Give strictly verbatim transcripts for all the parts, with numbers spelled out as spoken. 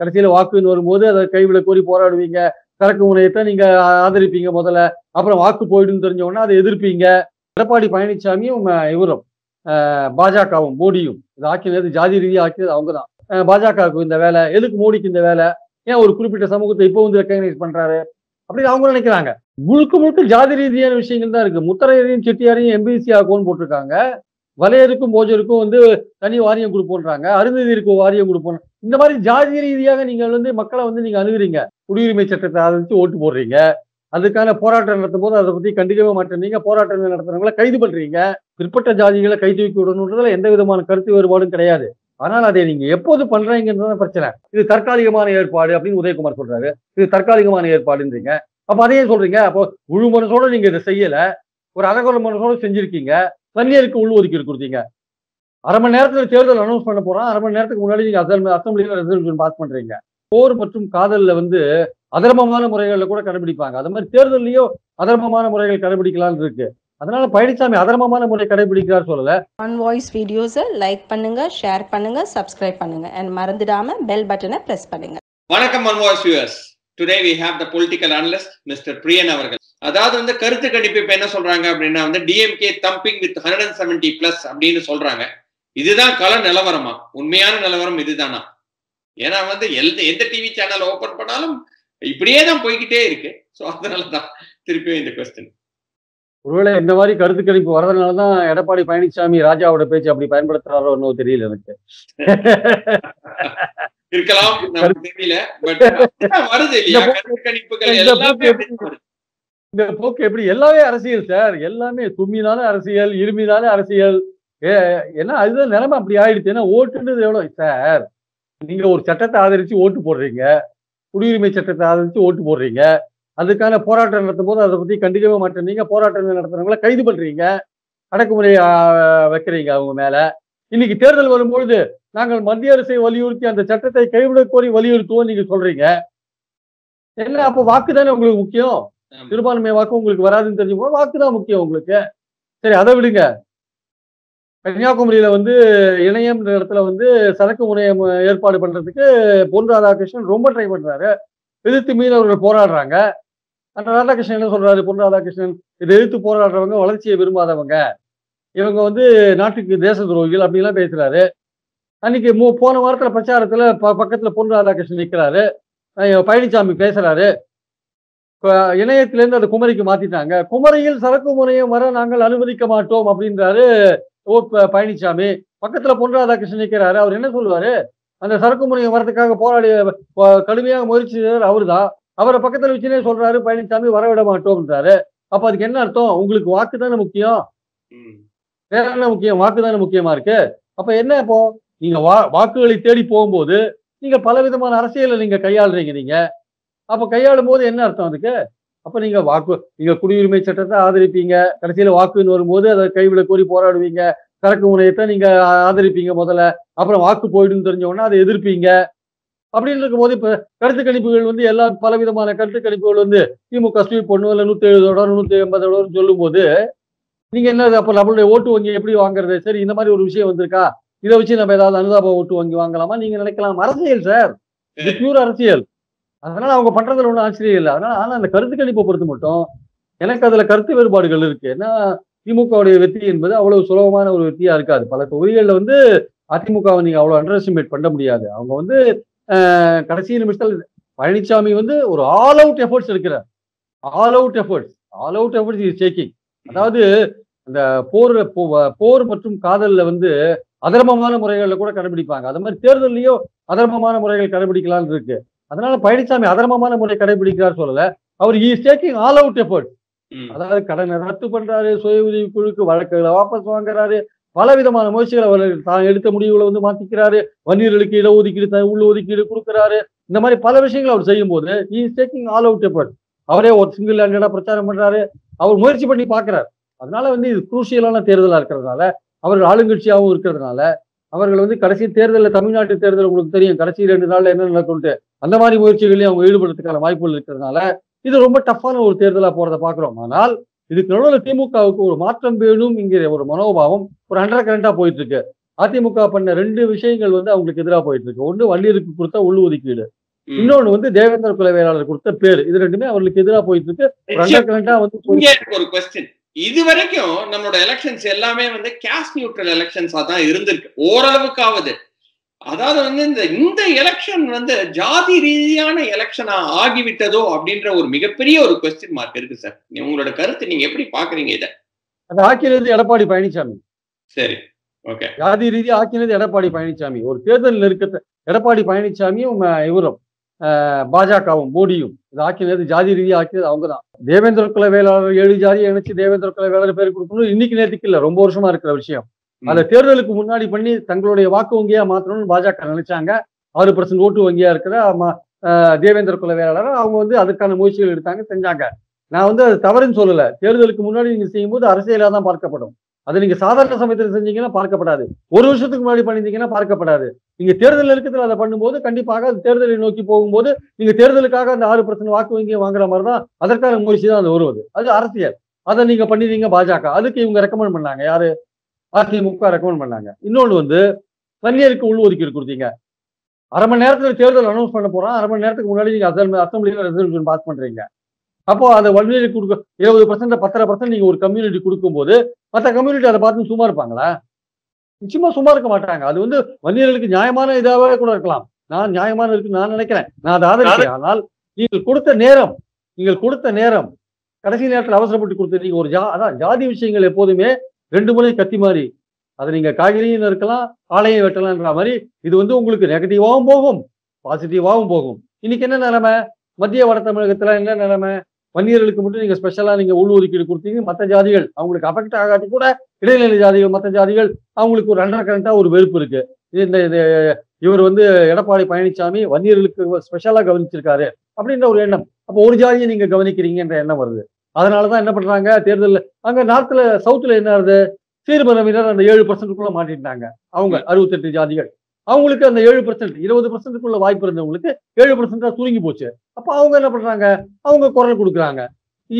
கடைசியில வாக்குன்னு வரும்போது அதை கைவிட கோரி போராடுவீங்க, சரக்கு முனையத்தை நீங்க ஆதரிப்பீங்க முதல்ல, அப்புறம் வாக்கு போயிடுன்னு தெரிஞ்சோன்னா அதை எதிர்ப்பீங்க. எடப்பாடி பழனிசாமியும் இவரும் பாஜகவும் மோடியும் இது ஆக்கினது ஜாதி ரீதியாக ஆக்கினது அவங்க தான். பாஜகவுக்கு இந்த வேலை எதுக்கு, மோடிக்கு இந்த வேலை ஏன், ஒரு குறிப்பிட்ட சமூகத்தை இப்போ வந்து ரெக்கக்னைஸ் பண்றாரு அப்படின்னு அவங்க நினைக்கிறாங்க. முழுக்க முழுக்க ஜாதி ரீதியான விஷயங்கள் தான் இருக்கு. முத்தரையரையும் செட்டியாரையும் எம்பிசி ஆகும்னு போட்டிருக்காங்க, வலையருக்கும் மோஜருக்கும் வந்து தனி வாரியம் கொடுப்போன்றாங்க, அருந்ததிற்கு வாரியம் கொடுப்போம். இந்த மாதிரி ஜாதி ரீதியாக நீங்கள் வந்து மக்களை வந்து நீங்க அணுகுறீங்க, குடியுரிமை சட்டத்தை ஆதரிச்சு ஓட்டு போடுறீங்க, அதுக்கான போராட்டம் நடத்தும் போது அதை பத்தி கண்டிக்கவே மாட்டேன்றீங்க, போராட்டம் நடத்துறவங்களை கைது பண்றீங்க. பிற்பட்ட ஜாதிகளை கை தூக்கி விடணுன்றதுல எந்த விதமான கருத்து வேறுபாடும் கிடையாது. ஆனால் அதை நீங்க எப்போது பண்றீங்கன்றதான் பிரச்சனை. இது தற்காலிகமான ஏற்பாடு அப்படின்னு உதயகுமார் சொல்றாரு, இது தற்காலிகமான ஏற்பாடுன்றீங்க. அப்ப அதையே சொல்றீங்க, அப்போ முழு மனசோட நீங்க இதை செய்யல, ஒரு அரகுல மனசோட செஞ்சிருக்கீங்க. தனியருக்கு உள் ஒதுக்கீடு கொடுத்தீங்க, அரை மணி நேரத்துல தேர்தல் அனௌன்ஸ் பண்ண போறோம், அரை மணி நேரத்துக்கு முன்னாடி நீங்க அசம்பிளியில ரெசல்யூஷன் பாஸ் பண்றீங்க. போர் மற்றும் காதல்ல வந்து அதர்மமான முறைகளில் கூட கடைபிடிப்பாங்க, அது மாதிரி தேர்தலையோ அதர்மமான முறைகள் கடைபிடிக்கலாம்னு இருக்கு. அதனால பழனிசாமி அதர்மமான முறை கடைபிடிக்கிறார் சொல்லல. ஆன் வாய்ஸ் வீடியோஸை லைக் பண்ணுங்க, ஷேர் பண்ணுங்க, சப்ஸ்கிரைப் பண்ணுங்க, and மறந்துடாம பெல் பட்டனை பிரஸ் பண்ணுங்க. வணக்கம் on voice viewers. Today we have the political analyst Mister Priyan அவர்கள். அதாவது வந்து கருத்து கணிப்பு இப்ப என்ன சொல்றாங்க அப்படின்னா வந்து டிஎம்கே தம்பிங் வித் நூற்று எழுபது பிளஸ் அப்படின்னு சொல்றாங்க. இதுதான் கள நிலவரமா, உண்மையான நிலவரம் இதுதானா? ஏன்னா வந்து எந்த டிவி சேனல் ஓபன் பண்ணாலும் இப்படியே தான் போய்கிட்டே இருக்கு. ஸோ அதனாலதான் திருப்பியும் இந்த கொஸ்டின். ஒருவேளை இந்த மாதிரி கருத்து கணிப்பு வர்றதுனாலதான் எடப்பாடி பழனிசாமி ராஜாவோட பேச்சு அப்படி பயன்படுத்துறாரோ இன்னும் தெரியல எனக்கு. இருக்கலாம், நமக்கு தெரியல. பட் வருது இல்லையா கருத்து கணிப்புகள் எல்லாமே. இந்த போக்கு எப்படி எல்லாமே அரசியல் சார், எல்லாமே தும்மினால அரசியல், இருமினால அரசியல். ஏன்னா அதுதான் நிலைமை அப்படி ஆயிடுச்சு. ஏன்னா ஓட்டுன்றது எவ்வளவு சார், நீங்க ஒரு சட்டத்தை ஆதரிச்சு ஓட்டு போடுறீங்க, குடியுரிமை சட்டத்தை ஆதரிச்சு ஓட்டு போடுறீங்க, அதுக்கான போராட்டம் நடத்தும் போது அதை பத்தி கண்டிக்கவே மாட்டேன்றீங்க, போராட்டம் நடத்துறவங்களை கைது பண்றீங்க, அடக்குமுறை வைக்கிறீங்க அவங்க மேல. இன்னைக்கு தேர்தல் வரும்பொழுது நாங்கள் மத்திய அரசை வலியுறுத்தி அந்த சட்டத்தை கைவிட கோரி வலியுறுத்துவோம் நீங்க சொல்றீங்க. என்ன அப்போ வாக்குதானே உங்களுக்கு முக்கியம்? சிறுபான்மை வாக்கு உங்களுக்கு வராதுன்னு தெரிஞ்சு போது வாக்குதான் முக்கியம் உங்களுக்கு. சரி அதை விடுங்க. கன்னியாகுமரியில வந்து இணையம் இடத்துல வந்து சரக்கு முனையம் ஏற்பாடு பண்றதுக்கு பொன் ராதாகிருஷ்ணன் ரொம்ப ட்ரை பண்றாரு, எதிர்த்து மீனவர்கள் போராடுறாங்க. அந்த ராதாகிருஷ்ணன் என்ன சொல்றாரு, பொன் ராதாகிருஷ்ணன், இதை எதிர்த்து போராடுறவங்க வளர்ச்சியை விரும்பாதவங்க, இவங்க வந்து நாட்டுக்கு தேச துரோகிகள் அப்படின்லாம் பேசுறாரு. அன்னைக்கு மூ போன வாரத்துல பிரச்சாரத்துல ப பக்கத்துல பொன் ராதாகிருஷ்ணன் நிற்கிறாரு, பழனிசாமி பேசுறாரு. இணையத்திலேருந்து அதை குமரிக்கு மாத்திட்டாங்க, குமரியில் சரக்கு முனையம் வர நாங்கள் அனுமதிக்க மாட்டோம் அப்படின்றாரு ஓ பழனிசாமி. பக்கத்துல பொன் ராதாகிருஷ்ணன் நிற்கிறாரு, அவர் என்ன சொல்லுவாரு, அந்த சரக்கு முனையம் வரதுக்காக போராடி கடுமையாக முயற்சி செய்தார் அவரு தான், அவரை பக்கத்துல வச்சுனே சொல்றாரு பழனிசாமி வரவிட மாட்டோம்ன்றாரு. அப்ப அதுக்கு என்ன அர்த்தம், உங்களுக்கு வாக்கு தானே முக்கியம், வேற என்ன முக்கியம், வாக்கு தானே முக்கியமா இருக்கு. அப்ப என்ன இப்போ நீங்க வா வாக்குகளை தேடி போகும்போது நீங்க பல விதமான அரசியலை நீங்க கையாளுறீங்க. நீங்க அப்ப கையாளும் போது என்ன அர்த்தம் அதுக்கு? அப்ப நீங்க வாக்கு நீங்க குடியுரிமை சட்டத்தை ஆதரிப்பீங்க, கடைசியில வாக்குன்னு வரும்போது அதை கைவிட கோரி போராடுவீங்க, சரக்கு முனையத்தை நீங்க ஆதரிப்பீங்க முதல்ல, அப்புறம் வாக்கு போயிடுன்னு தெரிஞ்சோன்னா அதை எதிர்ப்பீங்க. அப்படின்னு இருக்கும்போது இப்ப கருத்து கணிப்புகள் வந்து எல்லா பல விதமான கருத்து கணிப்புகள் வந்து திமுக ஸ்வீப் ஒண்ணு இல்ல நூத்தி எழுபதோட நூத்தி எண்பதோடன்னு சொல்லும் போது நீங்க என்ன, அப்ப நம்மளுடைய ஓட்டு வங்கி எப்படி வாங்குறது, சரி இந்த மாதிரி ஒரு விஷயம் வந்திருக்கா இதை வச்சு நம்ம ஏதாவது அனுதாப ஓட்டு வங்கி வாங்கலாமா நீங்க நினைக்கலாம். அரசியல் சார், இது பியூர் அரசியல். அதனால அவங்க பண்றதுல ஒன்றும் ஆச்சரியம் இல்லை. அதனால ஆனா அந்த கருத்து கணிப்பை பொறுத்து மட்டும் எனக்கு அதுல கருத்து வேறுபாடுகள் இருக்கு. ஏன்னா திமுகவுடைய வெற்றி என்பது அவ்வளவு சுலபமான ஒரு வெற்றியா இருக்காது. பல தொகுதிகளில் வந்து அதிமுகவை நீங்க அவ்வளவு அண்டர் எஸ்டிமேட் பண்ண முடியாது. அவங்க வந்து கடைசி நிமிஷத்தில் பழனிசாமி வந்து ஒரு ஆல் அவுட் எஃபர்ட்ஸ் இருக்கிறார். All out efforts all out efforts is taking. அதாவது அந்த போர் போர் மற்றும் காதல்ல வந்து அதர்மமான முறைகளில் கூட கடைபிடிப்பாங்க, அது மாதிரி தேர்தலையோ அதர்மமான முறைகள் கடைபிடிக்கலாம்னு இருக்கு. அதனால பழனிசாமி அதர்மமான முறை கடைபிடிக்கிறார் சொல்லல, அவர் is taking all out effort. அதாவது கடனை ரத்து பண்றாரு, சுய உதவி குழுக்கு வழக்குகளை வாபஸ் வாங்குறாரு, பல விதமான முயற்சிகளை அவர் தான் எடுத்த முடிவுகளை வந்து மாத்திக்கிறாரு, வன்னியர்களுக்கு இட ஒதுக்கீடு உள்ள ஒதுக்கீடு கொடுக்குறாரு. இந்த மாதிரி பல விஷயங்களை அவர் செய்யும் போது is taking all out effort. அவரே ஒரு சிங்கிள் ஹேண்டடா பிரச்சாரம் பண்றாரு, அவர் முயற்சி பண்ணி பாக்குறாரு. அதனால வந்து இது குரூசியலான தேர்தலா இருக்கிறதுனால, அவர்கள் ஆளுங்கட்சியாகவும் இருக்கிறதுனால, அவர்கள் வந்து கடைசி தேர்தலில் தமிழ்நாட்டு தேர்தல் உங்களுக்கு தெரியும் கடைசி ரெண்டு நாள்ல என்ன நடக்கும்ட்டு அந்த மாதிரி முயற்சிகளையும் அவங்க ஈடுபடுறதுக்கான வாய்ப்புகள் இருக்கிறதுனால இது ரொம்ப டஃப்பான ஒரு தேர்தலா போறதை பாக்குறோம். ஆனால் இதுக்கு நடுவில் திமுகவுக்கு ஒரு மாற்றம் வேணும் என்கிற ஒரு மனோபாவம் ஒரு அண்டர் கரண்டா போயிட்டு இருக்கு. அதிமுக பண்ண ரெண்டு விஷயங்கள் வந்து அவங்களுக்கு எதிராக போயிட்டு இருக்கு. ஒன்று வள்ளியருக்கு கொடுத்த உள் ஒதுக்கீடு, இன்னொன்று வந்து தேவேந்திர குலவேளாளர் கொடுத்த பேர். இது ரெண்டுமே அவர்களுக்கு எதிராக போயிட்டு இருக்கு. இது வரைக்கும் நம்மளோட எலெக்ஷன்ஸ் எல்லாமே வந்து கேஸ்ட் நியூட்ரல் எலெக்ஷன்ஸா தான் இருந்திருக்கு ஓரளவுக்காவது. அதாவது வந்து இந்த இந்த எலெக்ஷன் வந்து ஜாதி ரீதியான எலெக்ஷனா ஆகிவிட்டதோ அப்படின்ற ஒரு மிகப்பெரிய ஒரு கொஸ்டின் மார்க் இருக்கு சார். உங்களோட கருத்து நீங்க எப்படி பாக்குறீங்க இதை? அது ஆக்கினது எடப்பாடி பழனிசாமி. சரி, ஓகே. ஜாதி ரீதி ஆக்கினது எடப்பாடி பழனிசாமி. ஒரு தேர்தல் நெருக்கத்தை எடப்பாடி பழனிசாமியும் இவரும் பாஜகவும் மோடியும் இது ஆக்கினது ஜாதி ரீதி ஆக்கினது அவங்க தான். தேவேந்திர குல வேளாளர் ஏழு ஜாதியை இணைச்சு தேவேந்திர குல வேளாளர் பேர் கொடுக்கணும் இன்னைக்கு நேரத்துக்கு இல்லை, ரொம்ப வருஷமா இருக்கிற விஷயம். அந்த தேர்தலுக்கு முன்னாடி பண்ணி தங்களுடைய வாக்கு வங்கியா மாத்தணும்னு பாஜக நினைச்சாங்க. ஆறு பர்சன்ட் ஓட்டு வங்கியா இருக்கிற தேவேந்திர குல வேளாளர் அவங்க வந்து அதுக்கான முயற்சிகள் எடுத்தாங்க, செஞ்சாங்க. நான் வந்து அது தவறுன்னு சொல்லல. தேர்தலுக்கு முன்னாடி நீங்க செய்யும்போது அரசியலா தான் பார்க்கப்படும். அது நீங்க சாதாரண சமயத்தில் செஞ்சீங்கன்னா பார்க்கப்படாது. ஒரு வருஷத்துக்கு முன்னாடி பண்ணிருந்தீங்கன்னா பார்க்கப்படாது. நீங்க தேர்தல் நெருக்கத்தில் அதை பண்ணும்போது கண்டிப்பாக அது தேர்தலை நோக்கி போகும்போது நீங்க தேர்தலுக்காக அந்த ஆறு பர்சன்ட் வாக்கு வங்கி வாங்குற மாதிரி தான் அதற்கான முயற்சி தான் அது வருவது. அது அரசியல். அதை நீங்க பண்ணிருந்தீங்க பாஜக. அதுக்கு இவங்க ரெக்கமெண்ட் பண்ணாங்க. யாரு? அதிமுக ரெக்கமெண்ட் பண்ணாங்க. இன்னொன்று வந்து வன்னியருக்கு உள் ஒதுக்கீடு கொடுத்தீங்க. அரை மணி நேரத்தில் தேர்தல் அனௌன்ஸ் பண்ண போறோம், அரை மணி நேரத்துக்கு முன்னாடி நீங்க அசம்பிளியில ரெசல்யூஷன் பாஸ் பண்றீங்க. அப்போ அதை வன்னியருக்கு கொடுக்க இருபது பர்சன்ட் பத்தரை பர்சன்ட் நீங்க ஒரு கம்யூனிட்டி கொடுக்கும்போது மற்ற கம்யூனிட்டி அதை பார்த்து சும்மா இருப்பாங்களா? நிச்சயமா சும்மா இருக்க மாட்டாங்க. அது வந்து வன்னியர்களுக்கு நியாயமான இதாகவே கூட இருக்கலாம். நான் நியாயமான இருக்குன்னு நான் நினைக்கிறேன், நான் அதை ஆதரிக்கிறேன். ஆனால் நீங்கள் கொடுத்த நேரம் நீங்கள் கொடுத்த நேரம் கடைசி நேரத்தில் அவசரப்பட்டு கொடுத்துருக்கீங்க. ஒரு ஜா அதான் ஜாதி விஷயங்கள் எப்போதுமே ரெண்டு முறை கத்தி மாதிரி. அதை நீங்க காய்கறியும் இருக்கலாம் ஆலையை வெட்டலாம்ன்ற மாதிரி. இது வந்து உங்களுக்கு நெகட்டிவாகவும் போகும், பாசிட்டிவாகவும் போகும். இன்னைக்கு என்ன நிலைமை மத்திய வட தமிழகத்துல? என்ன நிலைமை? வன்னியர்களுக்கு மட்டும் நீங்க ஸ்பெஷலா நீங்க உள் ஒதுக்கீடு கொடுத்தீங்க. மற்ற ஜாதிகள் அவங்களுக்கு அஃபெக்ட் ஆகாட்டி கூட இடைநிலை ஜாதிகள் மற்ற ஜாதிகள் அவங்களுக்கு ஒரு அண்டர் கரண்டா ஒரு வெறுப்பு இருக்கு. இந்த இவர் வந்து எடப்பாடி பழனிசாமி வன்னியர்களுக்கு ஸ்பெஷலா கவனிச்சிருக்காரு அப்படின்ற ஒரு எண்ணம். அப்போ ஒரு ஜாதியை நீங்க கவனிக்கிறீங்கன்ற எண்ணம் வருது. அதனாலதான் என்ன பண்றாங்க தேர்தலில் அங்க நார்த்ல சவுத்துல என்ன ஆகுது? சீர்பரவினர் அந்த ஏழு பர்சன்ட்டுக்குள்ள மாட்டிட்டாங்க. அவங்க அறுபத்தி எட்டு ஜாதிகள் அவங்களுக்கு அந்த ஏழு பர்சன்ட் இருபது பர்சன்ட்டுக்குள்ள வாய்ப்பு இருந்தவங்களுக்கு ஏழு பர்சன்டா சுருங்கி போச்சு. அப்ப அவங்க என்ன பண்றாங்க? அவங்க குரல் கொடுக்குறாங்க.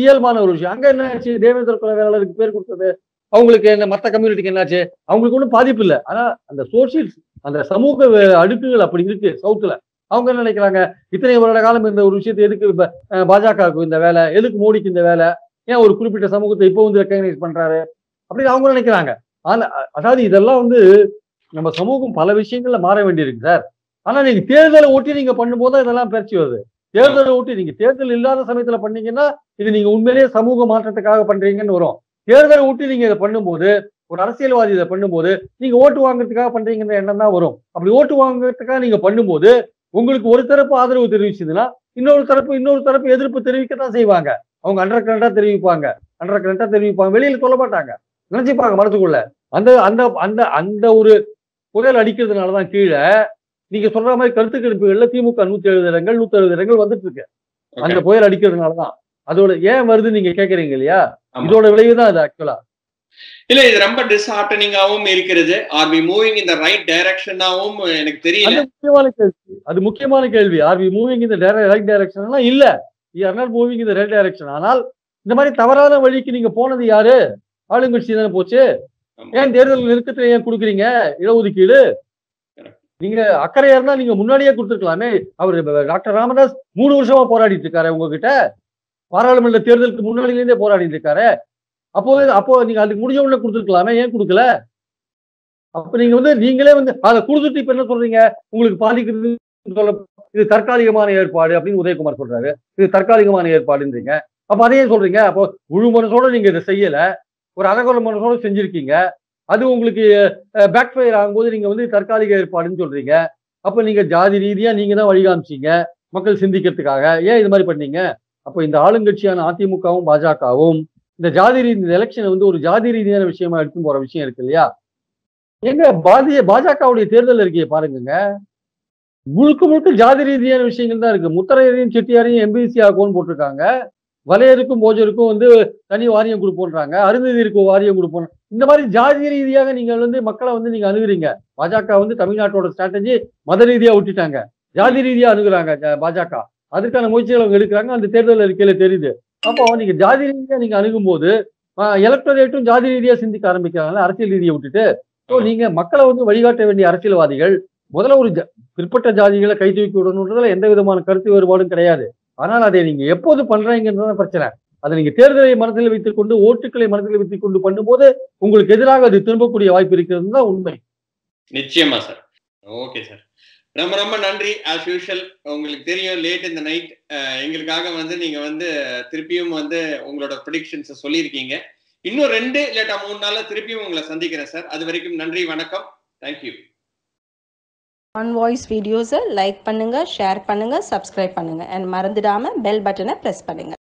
இயல்பான ஒரு விஷயம். அங்க என்ன ஆச்சு? தேவேந்திர குல வேளாளருக்கு பேர் கொடுத்தது அவங்களுக்கு என்ன? மற்ற கம்யூனிட்டிக்கு என்னாச்சு? அவங்களுக்கு ஒன்றும் பாதிப்பு இல்லை. ஆனா அந்த சோசியல் அந்த சமூக அடுக்குகள் அப்படி இருக்கு சவுத்துல. அவங்க என்ன நினைக்கிறாங்க? இத்தனை வருட காலம் இந்த ஒரு விஷயத்தை எதுக்கு பாஜகவுக்கு இந்த வேலை, எதுக்கு மோடிக்கு இந்த வேலை, ஏன் ஒரு குறிப்பிட்ட சமூகத்தை இப்போ வந்து ரெக்கக்னைஸ் பண்றாரு அப்படின்னு அவங்க நினைக்கிறாங்க. ஆனா அதாவது இதெல்லாம் வந்து நம்ம சமூகம் பல விஷயங்கள்ல மாற வேண்டியிருக்கு சார். ஆனா நீங்க தேர்தலை ஒட்டி நீங்க பண்ணும்போது இதெல்லாம் பிரச்சி வருது. தேர்தலை ஒட்டி நீங்க தேர்தல் இல்லாத சமயத்துல பண்ணீங்கன்னா இது நீங்க உண்மையிலேயே சமூக மாற்றத்துக்காக பண்றீங்கன்னு வரும். தேர்தலை ஒட்டி நீங்க இதை பண்ணும்போது ஒரு அரசியல்வாதி இதை பண்ணும்போது நீங்க ஓட்டு வாங்குறதுக்காக பண்றீங்கன்ற எண்ணம் தான் வரும். அப்படி ஓட்டு வாங்குறதுக்காக நீங்க பண்ணும்போது உங்களுக்கு ஒரு தரப்பு ஆதரவு தெரிவிச்சதுன்னா இன்னொரு தரப்பு இன்னொரு தரப்பு எதிர்ப்பு தெரிவிக்கத்தான் செய்வாங்க. அவங்க அண்டர் கரண்டா தெரிவிப்பாங்க அண்டர் கரண்டா தெரிவிப்பாங்க வெளியில சொல்ல மாட்டாங்க, நினைச்சுப்பாங்க மனத்துக்குள்ள. அந்த அந்த அந்த அந்த ஒரு புயல் அடிக்கிறதுனாலதான் கீழே நீங்க சொல்ற மாதிரி கருத்து கணிப்புகள்ல திமுக நூத்தி எழுபது இடங்கள் நூத்தி அறுபது இடங்கள் வந்துட்டு இருக்கு. அந்த புயல் அடிக்கிறதுனாலதான் அதோட ஏன் வருது நீங்க கேக்குறீங்க இல்லையா? இதோட விளைவுதான் அது ஆக்சுவலா. இல்ல இது ரொம்ப டிஸ்ஹார்டனிங்காவும் இருக்கிறது. Are we moving in the right டைரக்ஷனாவும் எனக்கு தெரியல. முக்கியமான கேள்வி அது முக்கியமான கேள்வி. Are we moving in the right டைரக்ஷனா இல்ல? We are not moving in the right direction. ஆனால் இந்த மாதிரி தவறான வழிக்கு நீங்க போனது யாரு? ஆளுங்கட்சி தானே போச்சு. ஏன் தேர்தல் நெருக்கத்துல ஏன் கொடுக்குறீங்க இடஒதுக்கீடு? நீங்க அக்கறையா இருந்தா நீங்க முன்னாடியே கொடுத்துருக்கலாமே. அவரு டாக்டர் ராமதாஸ் மூணு வருஷமா போராடிட்டு இருக்காரு உங்ககிட்ட. பாராளுமன்ற தேர்தலுக்கு முன்னாடியிலேருந்தே போராடிட்டு இருக்காரு. அப்போ அப்போ நீங்க அதுக்கு முடிஞ்ச உடனே கொடுத்துருக்கலாமே, ஏன் கொடுக்கல? அப்ப நீங்க வந்து நீங்களே வந்து அதை கொடுத்துட்டு இப்ப என்ன சொல்றீங்க? உங்களுக்கு பாதிக்கிறது சொல்ல இது தற்காலிகமான ஏற்பாடு அப்படின்னு உதயகுமார் சொல்றாரு. இது தற்காலிகமான ஏற்பாடுன்றீங்க. அப்ப அதையே சொல்றீங்க. அப்போ முழு மனசோட நீங்க இதை செய்யல, ஒரு அரகுற மனசோட செஞ்சிருக்கீங்க. அது உங்களுக்கு பேக் ஃபயர் ஆகும்போது நீங்க வந்து தற்காலிக ஏற்பாடுன்னு சொல்றீங்க. அப்ப நீங்க ஜாதி ரீதியா நீங்க தான் வழிகாமிச்சிங்க மக்கள் சிந்திக்கிறதுக்காக. ஏன் இது மாதிரி பண்ணீங்க? அப்போ இந்த ஆளுங்கட்சியான அதிமுகவும் பாஜகவும் இந்த ஜாதி ரீதி இந்த எலெக்ஷனை வந்து ஒரு ஜாதி ரீதியான விஷயமா எடுத்து போற விஷயம் இருக்கு இல்லையா? எங்க பாதிய பாஜகவுடைய தேர்தல் இருக்கையை பாருங்க. முழுக்க முழுக்க ஜாதி ரீதியான விஷயங்கள் தான் இருக்கு. முத்தரையரையும் செட்டியாரையும் எம்பிசி ஆகும்னு போட்டிருக்காங்க. வலையருக்கும் போஜருக்கும் வந்து தனி வாரியம் கொடுப்போன்றாங்க. அருந்ததிற்கு வாரியம் கொடுப்போம். இந்த மாதிரி ஜாதி ரீதியாக நீங்கள் வந்து மக்களை வந்து நீங்க அணுகுறீங்க. பாஜக வந்து தமிழ்நாட்டோட ஸ்ட்ராட்டஜி மத ரீதியா விட்டுட்டாங்க, ஜாதி ரீதியா அணுகுறாங்க பாஜக. அதுக்கான முயற்சிகள் அவங்க எடுக்கிறாங்க. அந்த தேர்தல் அறிக்கையில தெரியுது. அப்போ நீங்க ஜாதி ரீதியா நீங்க அணுகும் போது எலக்டரேட்டும் ஜாதி ரீதியா சிந்திக்க ஆரம்பிக்கிறாங்க, அரசியல் ரீதியை விட்டுட்டு. நீங்க மக்களை வந்து வழிகாட்ட வேண்டிய அரசியல்வாதிகள் முதல்ல ஒரு பிற்பட்ட ஜாதிகளை கை தூக்கி விடணுன்றதுல எந்த விதமான கருத்து வேறுபாடும் கிடையாது. ஆனால் அதை நீங்க எப்போது பண்றீங்கன்றதான் பிரச்சனை. அதை நீங்க தேர்தலை மனதில் வைத்துக் கொண்டு ஓட்டுக்களை மனதில் வைத்துக் கொண்டு பண்ணும்போது உங்களுக்கு எதிராக அது திரும்பக்கூடிய வாய்ப்பு இருக்கிறது தான் உண்மை. நிச்சயமா சார். ஓகே சார், ரொம்ப ரொம்ப நன்றி. ஆஸ் யூஷுவல் உங்களுக்கு தெரியும் லேட் இந்த நைட் எங்களுக்காக வந்து நீங்க வந்து திருப்பியும் வந்து உங்களோட ப்ரெடிக்ஷன்ஸை சொல்லியிருக்கீங்க. இன்னும் ரெண்டு இல்லாட்டா மூணு நாள்ல திருப்பியும் உங்களை சந்திக்கிறேன் சார். அது வரைக்கும் நன்றி, வணக்கம், தேங்க்யூ. ஆன் வாய்ஸ் வீடியோஸை லைக் பண்ணுங்க, ஷேர் பண்ணுங்க, சப்ஸ்கிரைப் பண்ணுங்க, அண்ட் மறந்துடாம பெல் பட்டனை ப்ரெஸ் பண்ணுங்க.